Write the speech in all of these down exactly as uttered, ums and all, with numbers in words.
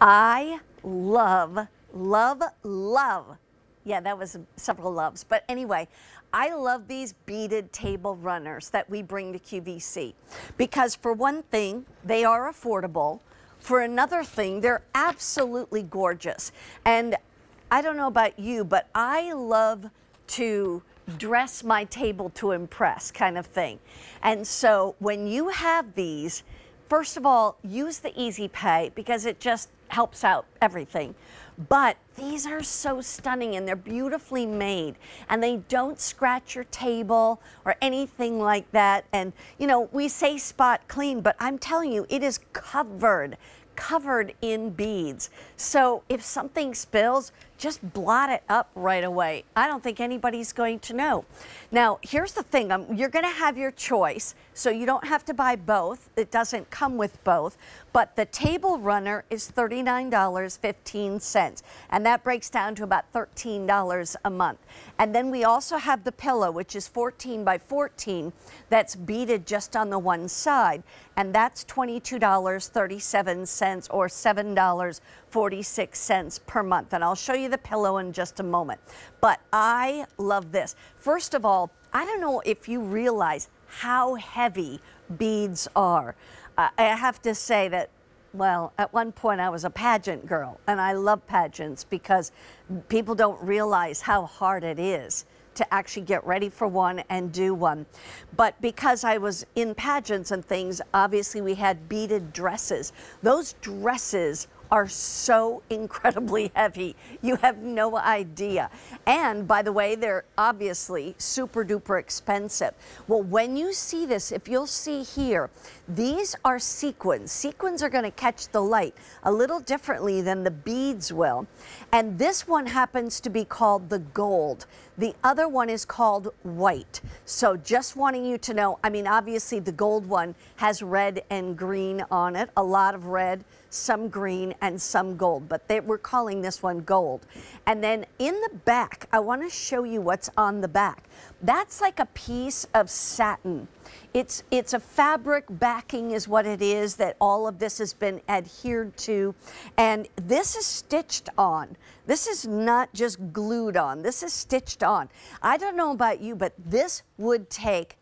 I love, love, love. Yeah, that was several loves. But anyway, I love these beaded table runners that we bring to Q V C because, for one thing, they are affordable. For another thing, they're absolutely gorgeous. And I don't know about you, but I love to dress my table to impress kind of thing. And so when you have these, first of all, use the EasyPay because it just helps out everything. But these are so stunning and they're beautifully made and they don't scratch your table or anything like that. And you know, we say spot clean, but I'm telling you, it is covered, covered in beads. So if something spills, just blot it up right away. I don't think anybody's going to know. Now, here's the thing. Um, you're going to have your choice, so you don't have to buy both. It doesn't come with both, but the table runner is thirty-nine fifteen, and that breaks down to about thirteen dollars a month. And then we also have the pillow, which is fourteen by fourteen. That's beaded just on the one side, and that's twenty-two thirty-seven or seven dollars and forty-six cents per month. And I'll show you the pillow in just a moment. But I love this. First of all, I don't know if you realize how heavy beads are. Uh, I have to say that, well, at one point I was a pageant girl, and I love pageants because people don't realize how hard it is to actually get ready for one and do one. But because I was in pageants and things, obviously we had beaded dresses. Those dresses are so incredibly heavy. You have no idea. And by the way, they're obviously super duper expensive. Well, when you see this, if you'll see here, these are sequins. Sequins are gonna catch the light a little differently than the beads will. And this one happens to be called the gold. The other one is called white. So just wanting you to know, I mean, obviously the gold one has red and green on it, a lot of red, some green and some gold, but they, we're calling this one gold. And then in the back, I want to show you what's on the back. That's like a piece of satin. It's, it's a fabric backing is what it is, that all of this has been adhered to. And this is stitched on. This is not just glued on. This is stitched on. I don't know about you, but this would take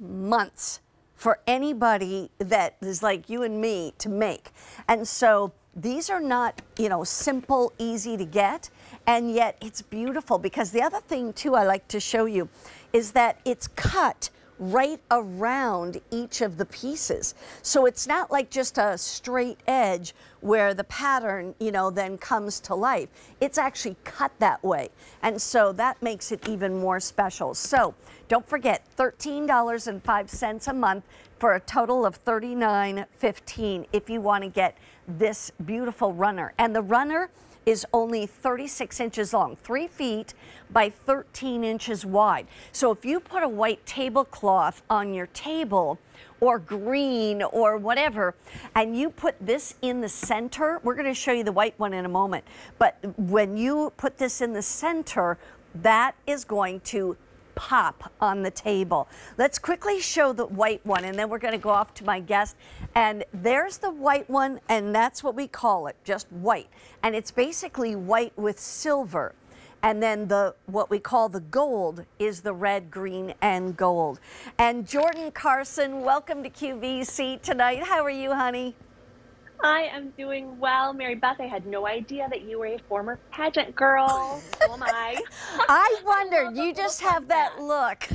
months for anybody that is like you and me to make. And so these are not, you know, simple, easy to get, and yet it's beautiful because the other thing too I like to show you is that it's cut right around each of the pieces. So it's not like just a straight edge where the pattern, you know, then comes to life. It's actually cut that way. And so that makes it even more special. So don't forget, thirteen oh five a month for a total of thirty-nine fifteen if you want to get this beautiful runner. And the runner is only thirty-six inches long, three feet by thirteen inches wide. So if you put a white tablecloth on your table, or green or whatever, and you put this in the center, we're going to show you the white one in a moment, but when you put this in the center, that is going to pop on the table. Let's quickly show the white one, and then we're going to go off to my guest. And there's the white one, and that's what we call it, just white. And it's basically white with silver. And then the what we call the gold is the red, green, and gold. And Jordan Carson, welcome to Q V C tonight. How are you, honey? I am doing well, Mary Beth. I had no idea that you were a former pageant girl. Oh my! I wondered. I you just have that, that look,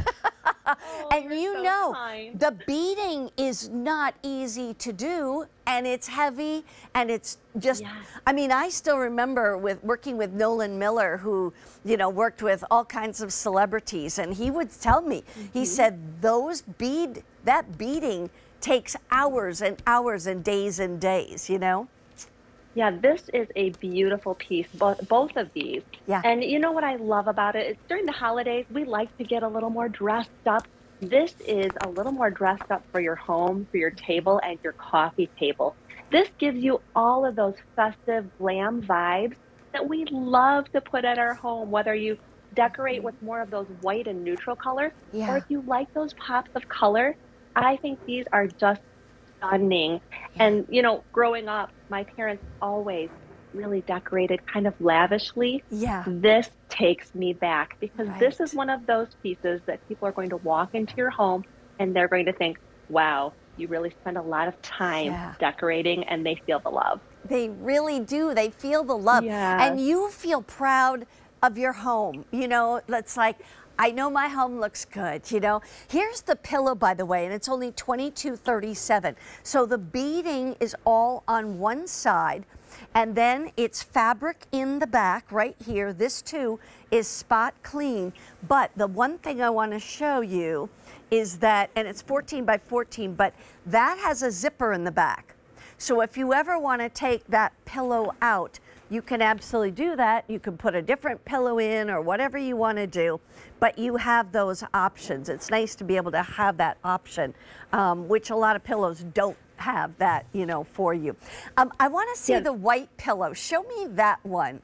oh, and you so know kind. The beading is not easy to do, and it's heavy, and it's just. Yes. I mean, I still remember with working with Nolan Miller, who you know worked with all kinds of celebrities, and he would tell me. Mm-hmm. He said those bead that beading takes hours and hours and days and days, you know? Yeah, this is a beautiful piece, both, both of these. Yeah. And you know what I love about it? It's during the holidays, we like to get a little more dressed up. This is a little more dressed up for your home, for your table, and your coffee table. This gives you all of those festive glam vibes that we love to put at our home, whether you decorate with more of those white and neutral colors, yeah, or if you like those pops of color, I think these are just stunning. Yeah. And, you know, growing up, my parents always really decorated kind of lavishly, yeah. This takes me back, because right. This is one of those pieces that people are going to walk into your home and they're going to think, wow, you really spend a lot of time yeah. decorating, and they feel the love. They really do. They feel the love. Yes. And you feel proud of your home. You know, that's like, I know my home looks good, you know. Here's the pillow, by the way, and it's only twenty-two thirty-seven. So the beading is all on one side, and then it's fabric in the back right here. This too is spot clean. But the one thing I want to show you is that, and it's fourteen by fourteen, but that has a zipper in the back. So if you ever want to take that pillow out, you can absolutely do that. You can put a different pillow in or whatever you want to do, but you have those options. It's nice to be able to have that option, um, which a lot of pillows don't have that, you know, for you. Um, I want to see yes. the white pillow. Show me that one.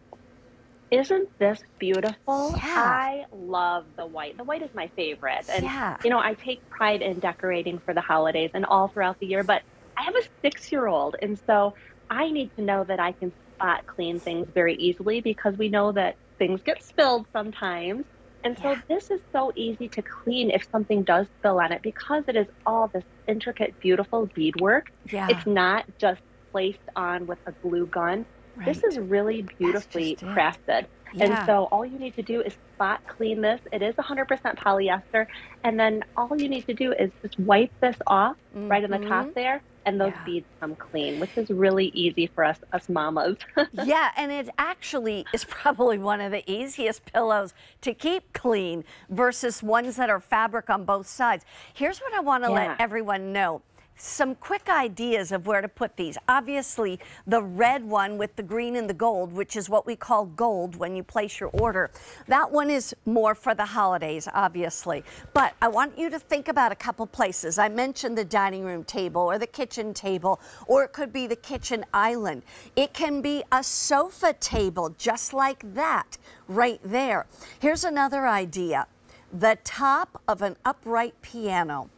Isn't this beautiful? Yeah. I love the white. The white is my favorite. And, yeah. you know, I take pride in decorating for the holidays and all throughout the year, but I have a six-year-old, and so I need to know that I can spot clean things very easily, because we know that things get spilled sometimes. And so yeah. this is so easy to clean if something does spill on it, because it is all this intricate, beautiful beadwork. Yeah. It's not just placed on with a glue gun. Right. This is really beautifully crafted. Yeah. And so all you need to do is spot clean this. It is one hundred percent polyester. And then all you need to do is just wipe this off mm-hmm. right on the top there. And those yeah. beads come clean, which is really easy for us, us mamas. Yeah, and it actually is probably one of the easiest pillows to keep clean versus ones that are fabric on both sides. Here's what I want to yeah. let everyone know. Some quick ideas of where to put these. Obviously, the red one with the green and the gold, which is what we call gold when you place your order. That one is more for the holidays, obviously. But I want you to think about a couple places. I mentioned the dining room table or the kitchen table, or it could be the kitchen island. It can be a sofa table, just like that, right there. Here's another idea. The top of an upright piano.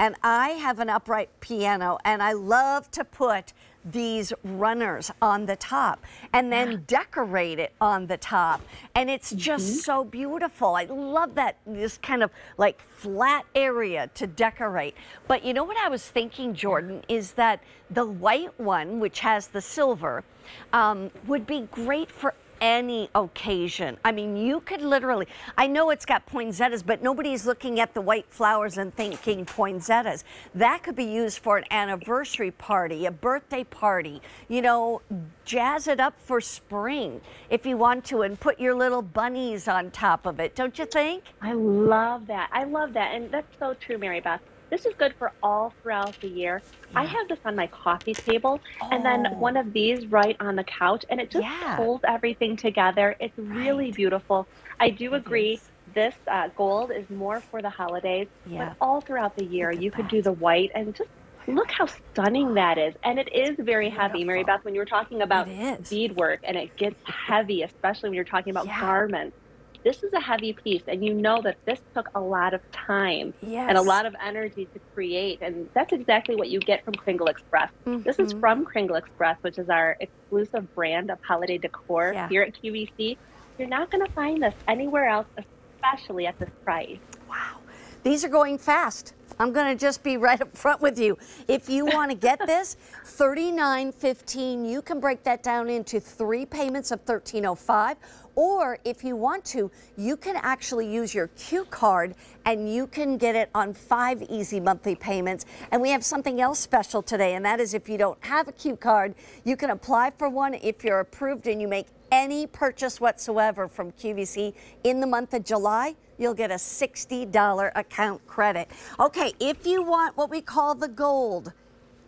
And I have an upright piano, and I love to put these runners on the top and then yeah. decorate it on the top. And it's just mm-hmm. so beautiful. I love that, this kind of like flat area to decorate. But you know what I was thinking, Jordan, is that the white one, which has the silver, um, would be great for any occasion. I mean, you could literally, I know it's got poinsettias, but nobody's looking at the white flowers and thinking poinsettias. That could be used for an anniversary party, a birthday party, you know, jazz it up for spring if you want to, and put your little bunnies on top of it, don't you think? I love that. I love that. And that's so true, Mary Beth. This is good for all throughout the year. Yeah. I have this on my coffee table oh. and then one of these right on the couch, and it just yeah. pulls everything together. It's really right. beautiful. I do agree. Yes. This uh, gold is more for the holidays, yeah. but all throughout the year you that. could do the white, and just look how stunning that is. And it is very beautiful. Heavy, Mary Beth, when you were talking about beadwork, and it gets heavy, especially when you're talking about yeah. garments. This is a heavy piece, and you know that this took a lot of time yes. and a lot of energy to create, and that's exactly what you get from Kringle Express. Mm-hmm. This is from Kringle Express, which is our exclusive brand of holiday decor yeah. here at Q V C. You're not going to find this anywhere else, especially at this price. Wow. These are going fast. I'm going to just be right up front with you. If you want to get this, thirty-nine fifteen, you can break that down into three payments of thirteen oh five. Or if you want to, you can actually use your Q card, and you can get it on five easy monthly payments. And we have something else special today, and that is if you don't have a Q card, you can apply for one if you're approved, and you make any purchase whatsoever from Q V C in the month of July, you'll get a sixty dollar account credit. Okay, if you want what we call the gold,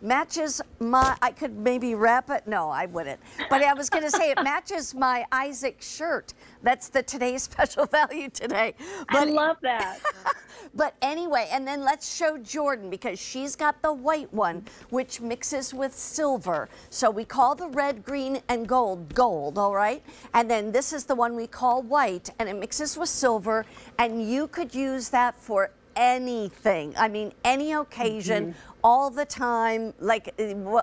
matches my, I could maybe wrap it, no, I wouldn't. But I was gonna say it matches my Isaac shirt. That's the today's special value today. But, I love that. But anyway, and then let's show Jordan, because she's got the white one, which mixes with silver. So we call the red, green, and gold, gold, all right? And then this is the one we call white, and it mixes with silver, and you could use that for anything. I mean, any occasion, mm-hmm. all the time, like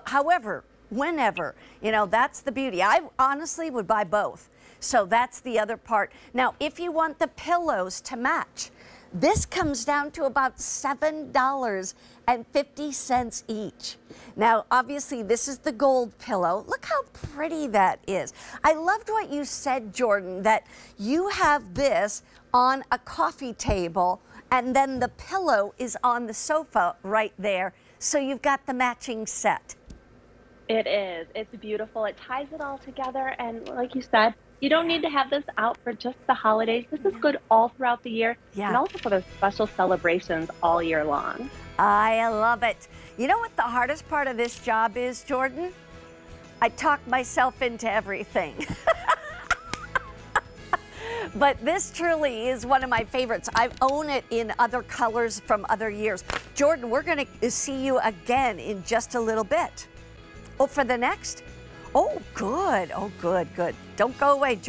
however whenever. You know, that's the beauty. I honestly would buy both. So that's the other part. Now, if you want the pillows to match, this comes down to about seven dollars and fifty cents each. Now, obviously, this is the gold pillow. Look how pretty that is. I loved what you said, Jordan, that you have this on a coffee table, and then the pillow is on the sofa right there. So you've got the matching set. It is. It's beautiful. It ties it all together. And like you said, you don't need to have this out for just the holidays. This is good all throughout the year, yeah, and also for those special celebrations all year long. I love it. You know what the hardest part of this job is, Jordan? I talk myself into everything. But this truly is one of my favorites. I own it in other colors from other years. Jordan, we're going to see you again in just a little bit. Oh, for the next? Oh, good. Oh, good, good. Don't go away, Jordan.